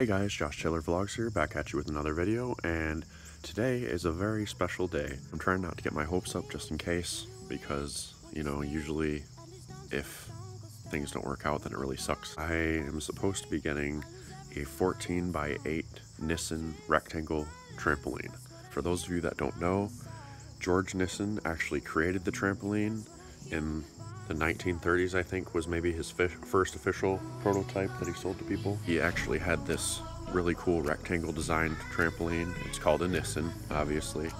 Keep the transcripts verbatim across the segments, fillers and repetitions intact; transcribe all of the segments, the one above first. Hey guys, Josh Taylor Vlogs here, back at you with another video, and today is a very special day. I'm trying not to get my hopes up just in case, because, you know, usually if things don't work out, then it really sucks. I am supposed to be getting a fourteen by eight Nissen rectangle trampoline. For those of you that don't know, George Nissen actually created the trampoline in the nineteen thirties, I think, was maybe his first official prototype that he sold to people. He actually had this really cool rectangle designed trampoline. It's called a Nissen, obviously,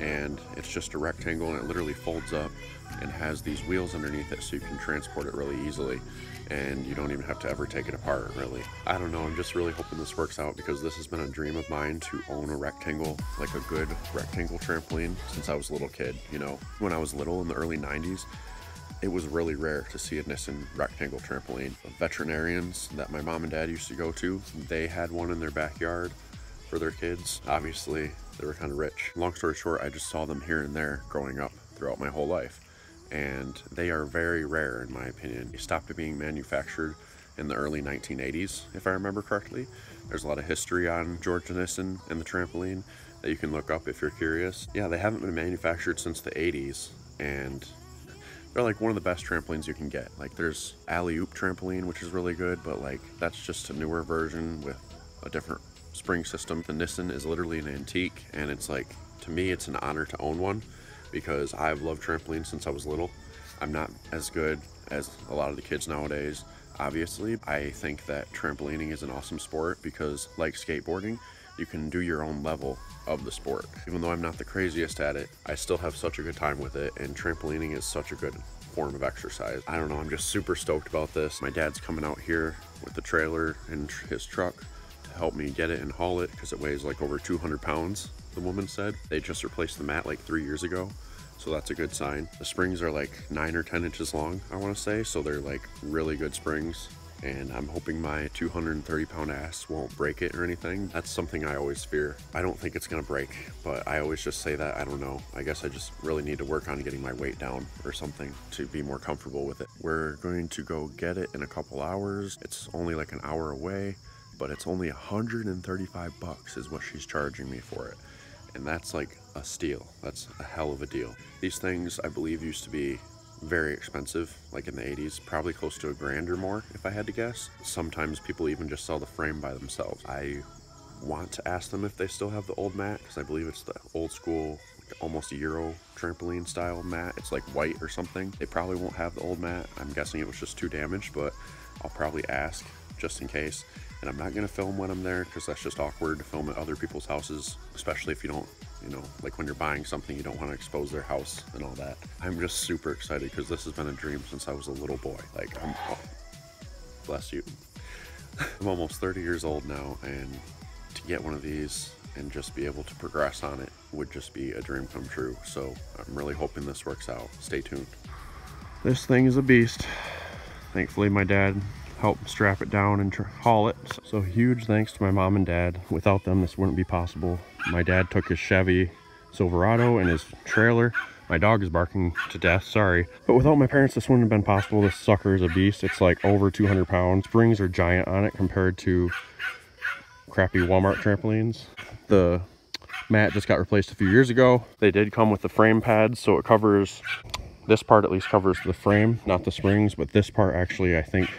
and it's just a rectangle and it literally folds up and has these wheels underneath it so you can transport it really easily and you don't even have to ever take it apart, really. I don't know, I'm just really hoping this works out because this has been a dream of mine to own a rectangle, like a good rectangle trampoline, since I was a little kid, you know. When I was little in the early nineties, it was really rare to see a Nissen rectangle trampoline. The veterinarians that my mom and dad used to go to, they had one in their backyard for their kids. Obviously, they were kind of rich. Long story short, I just saw them here and there growing up throughout my whole life, and they are very rare in my opinion. They stopped being manufactured in the early nineteen eighties, if I remember correctly. There's a lot of history on George Nissen and the trampoline that you can look up if you're curious. Yeah, they haven't been manufactured since the eighties, and they're like one of the best trampolines you can get. Like, there's Alley Oop trampoline, which is really good, but like that's just a newer version with a different spring system. The Nissen is literally an antique, and it's like, to me, it's an honor to own one because I've loved trampolines since I was little. I'm not as good as a lot of the kids nowadays, obviously. I think that trampolining is an awesome sport because, like skateboarding, you can do your own level of the sport. Even though I'm not the craziest at it, I still have such a good time with it, and trampolining is such a good form of exercise. I don't know, I'm just super stoked about this. My dad's coming out here with the trailer and tr his truck to help me get it and haul it because it weighs like over two hundred pounds, the woman said. They just replaced the mat like three years ago, so that's a good sign. The springs are like nine or ten inches long, I wanna say, so they're like really good springs. And I'm hoping my two hundred thirty pound ass won't break it or anything. That's something I always fear. I don't think it's gonna break, but I always just say that, I don't know. I guess I just really need to work on getting my weight down or something to be more comfortable with it. We're going to go get it in a couple hours. It's only like an hour away, but it's only one hundred thirty-five bucks is what she's charging me for it. And that's like a steal. That's a hell of a deal. These things, I believe, used to be very expensive, like in the eighties, probably close to a grand or more if I had to guess. Sometimes people even just sell the frame by themselves. I want to ask them if they still have the old mat, because I believe it's the old school, like almost Euro trampoline style mat. It's like white or something. They probably won't have the old mat. I'm guessing it was just too damaged, but I'll probably ask just in case. And I'm not gonna film when I'm there because that's just awkward to film at other people's houses, especially if you don't, you know, like when you're buying something, you don't want to expose their house and all that. I'm just super excited because this has been a dream since I was a little boy. Like, I'm, oh, bless you. I'm almost thirty years old now, and to get one of these and just be able to progress on it would just be a dream come true. So I'm really hoping this works out. Stay tuned. This thing is a beast. Thankfully, my dad help strap it down and haul it. So huge thanks to my mom and dad. Without them, this wouldn't be possible. My dad took his Chevy Silverado and his trailer. My dog is barking to death, sorry. But without my parents, this wouldn't have been possible. This sucker is a beast. It's like over two hundred pounds. Springs are giant on it compared to crappy Walmart trampolines. The mat just got replaced a few years ago. They did come with the frame pads, so it covers, this part at least covers the frame, not the springs, but this part actually, I think,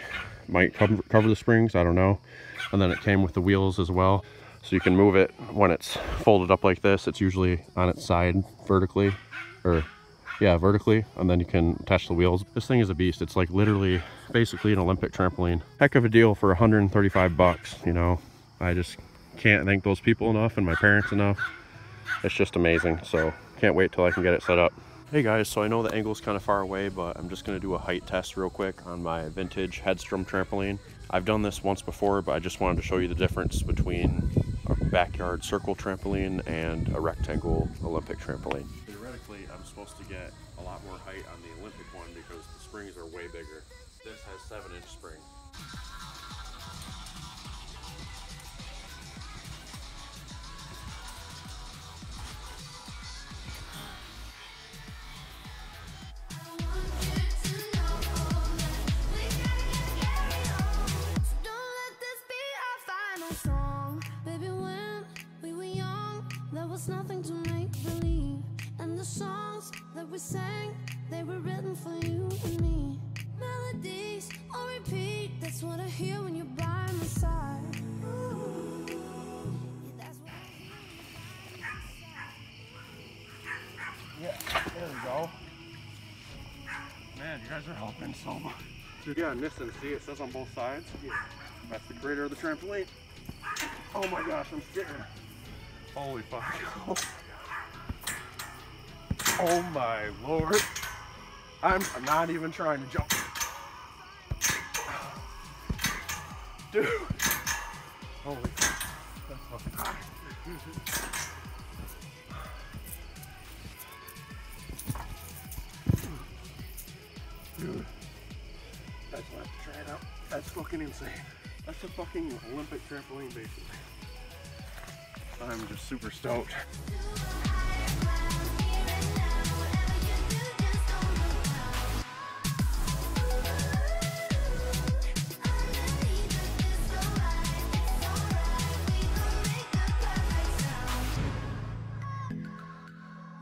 might cover, cover the springs, I don't know. And then it came with the wheels as well, so you can move it when it's folded up like this. It's usually on its side vertically, or yeah, vertically, and then you can attach the wheels. This thing is a beast. It's like literally basically an Olympic trampoline. Heck of a deal for one hundred thirty-five bucks, you know. I just can't thank those people enough and my parents enough. It's just amazing, so can't wait till I can get it set up. Hey guys, so I know the angle's kind of far away, but I'm just going to do a height test real quick on my vintage Headstrom trampoline. I've done this once before, but I just wanted to show you the difference between a backyard circle trampoline and a rectangle Olympic trampoline. Theoretically, I'm supposed to get a lot more height on the Olympic one because the springs are way bigger. This has seven inch springs. So Baby, when we were young, there was nothing to make believe, and the songs that we sang, they were written for you and me. Melodies on repeat, that's what I hear when you're by my side. Ooh, yeah, that's what I hear when you're by my side. Yeah, there we go. Man, you guys are helping so much. Yeah, Nissen, see, it says on both sides. Yeah. That's the creator of the trampoline. Oh my gosh, I'm scared. Holy fuck. Oh my gosh. Oh my lord. I'm not even trying to jump. Dude. Holy fuck. That's fucking hot. Dude. I just want to try it out. That's fucking insane. That's a fucking Olympic trampoline, basically. I'm just super stoked.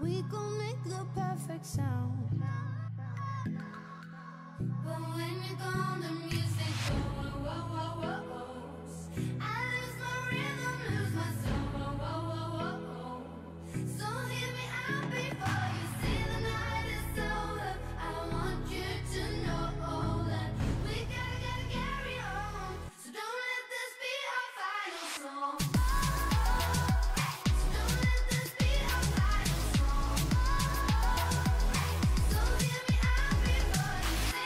We gon' make the perfect sound. But when you're gone, the music goes, whoa, whoa, whoa, whoa. I lose my rhythm, lose my soul, whoa, whoa, whoa, whoa. So hear me out before you see the night is over. I want you to know that we gotta, gotta carry on. So don't let this be our final song. So don't let this be our final song. So hear me out before you see.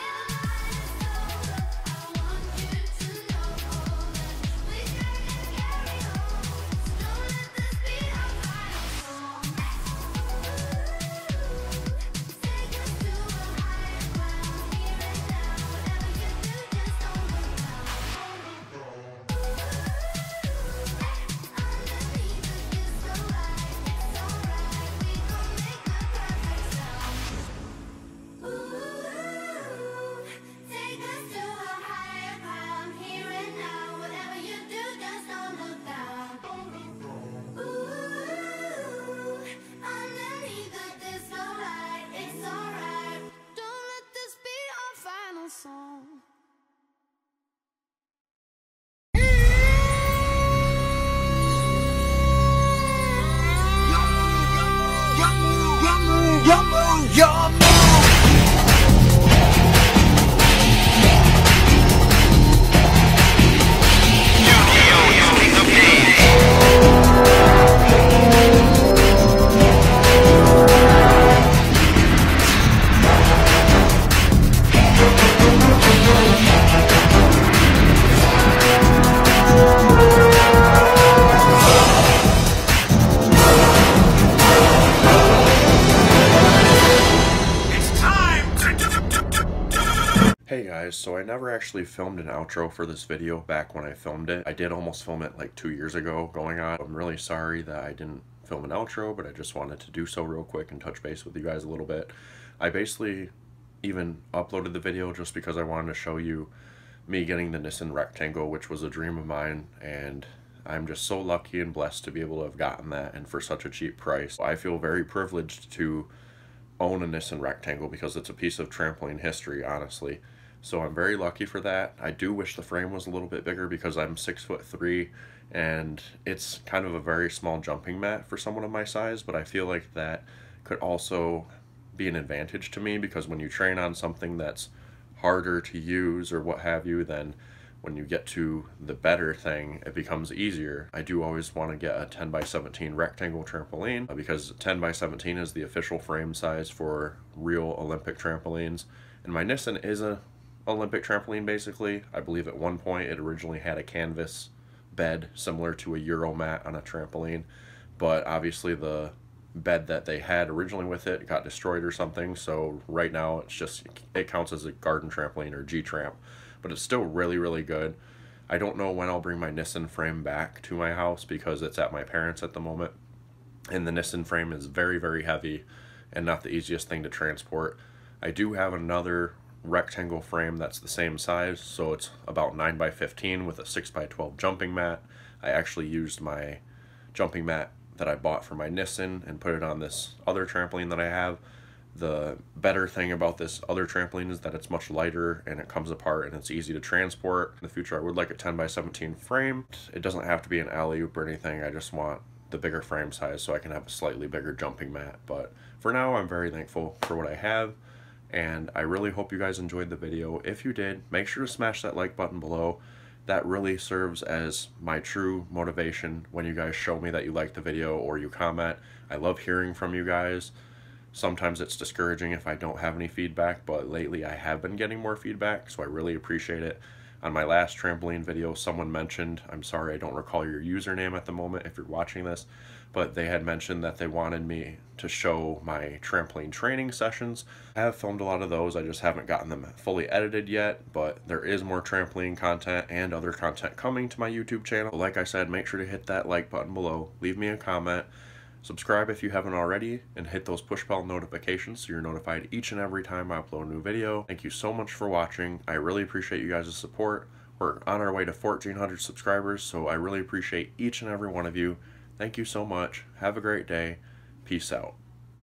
Hey guys, so I never actually filmed an outro for this video back when I filmed it. I did almost film it like two years ago going on. I'm really sorry that I didn't film an outro, but I just wanted to do so real quick and touch base with you guys a little bit. I basically even uploaded the video just because I wanted to show you me getting the Nissen Rectangle, which was a dream of mine, and I'm just so lucky and blessed to be able to have gotten that, and for such a cheap price. I feel very privileged to own a Nissen Rectangle because it's a piece of trampoline history, honestly. So I'm very lucky for that. I do wish the frame was a little bit bigger because I'm six foot three and it's kind of a very small jumping mat for someone of my size, but I feel like that could also be an advantage to me because when you train on something that's harder to use or what have you, then when you get to the better thing, it becomes easier. I do always want to get a ten by seventeen rectangle trampoline because ten by seventeen is the official frame size for real Olympic trampolines. And my Nissen is a Olympic trampoline, basically. I believe at one point it originally had a canvas bed similar to a Euro mat on a trampoline, but obviously the bed that they had originally with it got destroyed or something, so right now it's just, it counts as a garden trampoline or G-tramp, but it's still really, really good. I don't know when I'll bring my Nissen frame back to my house because it's at my parents' at the moment, and the Nissen frame is very, very heavy and not the easiest thing to transport. I do have another rectangle frame that's the same size, so it's about nine by fifteen with a six by twelve jumping mat. I actually used my jumping mat that I bought for my Nissen and put it on this other trampoline that I have. The better thing about this other trampoline is that it's much lighter and it comes apart and it's easy to transport. In the future, I would like a ten by seventeen frame. It doesn't have to be an alley oop or anything. I just want the bigger frame size so I can have a slightly bigger jumping mat. But for now, I'm very thankful for what I have. And I really hope you guys enjoyed the video. If you did, make sure to smash that like button below. That really serves as my true motivation when you guys show me that you like the video or you comment. I love hearing from you guys. Sometimes it's discouraging if I don't have any feedback, but lately I have been getting more feedback, so I really appreciate it. On my last trampoline video, someone mentioned, I'm sorry I don't recall your username at the moment if you're watching this, but they had mentioned that they wanted me to show my trampoline training sessions. I have filmed a lot of those, I just haven't gotten them fully edited yet, but there is more trampoline content and other content coming to my YouTube channel. Like I said, make sure to hit that like button below, leave me a comment, subscribe if you haven't already, and hit those push bell notifications so you're notified each and every time I upload a new video. Thank you so much for watching. I really appreciate you guys' support. We're on our way to fourteen hundred subscribers, so I really appreciate each and every one of you. Thank you so much. Have a great day. Peace out.